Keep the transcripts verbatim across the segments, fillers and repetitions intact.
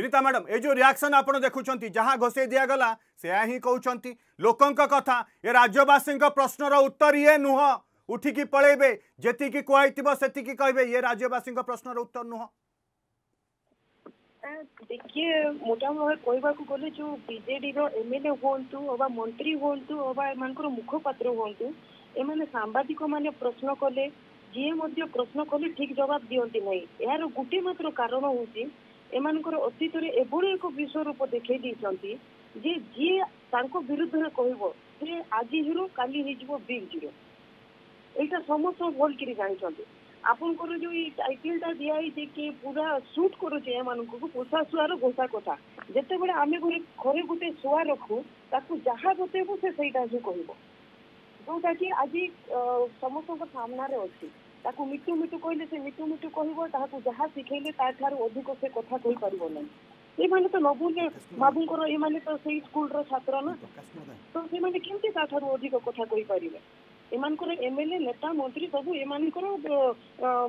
Vinita madam ये जो reaction आप देखुंट जहाँ घोषे दिगला से हिं कहते लोक कथा ये राज्यवासी प्रश्नर उत्तर ये नुह उठिकी पलैबे जी कह से कहे ये राज्यवासी प्रश्नर उत्तर नुह। देखिए मोटा मोटा कहवा को गले जो बीजेडी एमएलए हूँ अबा मंत्री हूँ अबा एम मुखपत्र हूँ एम सांबादिक मैंने प्रश्न कले जी मध्य प्रश्न कले ठीक जवाब दिखती ना यार गोटे मात्र कारण हूँ एम अतीत एक विषय रूप देखे जे जी विरुद्ध में कह आज हिरो काली हो जीरो यहाँ समस्त भल कि जानते आपण को जो टाइटल टा दिखाई कि पूरा सुट करुचे पोषा शुआर घोषा कथा जिते बड़े आम घरे गोटे शुआ रखू ताकू जहाँ बतेबू से सहीटा ही कह जोटा कि आज समस्त सामनारे अच्छी ताकू मिटू मिटू कहले से मिटू मिटू कह जहाँ शिखेले अधिक से कथा कही पार ना ये मैंने तो नबुले बाबूंर ये मैंने तो से स्कूल छात्र ना तो से मैंने केमती अधिक कथा कही पारे एमानकर एमएलए नेता मंत्री सबू एम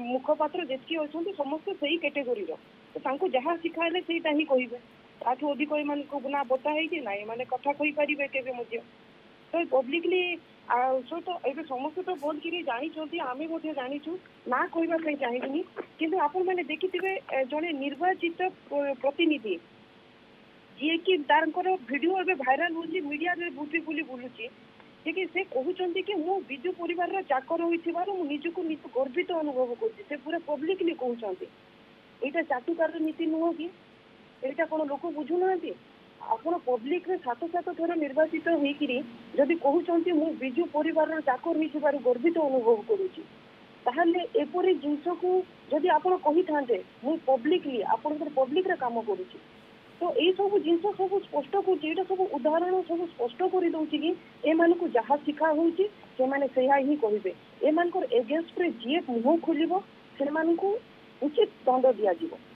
मुखपात्र जितकी अच्छा समस्त से ही कैटेगोरी तो जहाँ शिखाइले से कहे ताठ अधिक एम ना बताई कि ना ये कथा कही पारे के तो पब्लिकली सो तो ये समस्त तो बोल कि जानी आम जाचु ना कहवाई चाहिए कि आपण मैंने देखि जड़े निर्वाचित प्रतिनिधि जी कि तार भिडियो ए भाइराल होगी मीडिया में बुटी बुली बुलूची देखिए से कहते कि मु विजु परिवार चाकर हो निज गर्वित अनुभव कर पूरा पब्लिकली कहते यहाँ चाटुकार नीति नुह कि यहाँ कौन लोक बुझुना आपड़ पब्लिक सात सात थर निर्वाचित होदी कहते मु विजु परिवार चाकर हो गर्वित अनुभव करुच्ची एपरी जिनस को जदि आप कही था मु पब्लिकली आपंकर पब्लिक काम करुच्ची तो ये सब जिन सब स्पष्ट कर सब उदाहरण सब स्पष्ट कर दूसरी कि एम को जहाँ शिखा होने से ही कहे एम एगेन्स्ट में जी मुह खोल से उचित दंड दिया।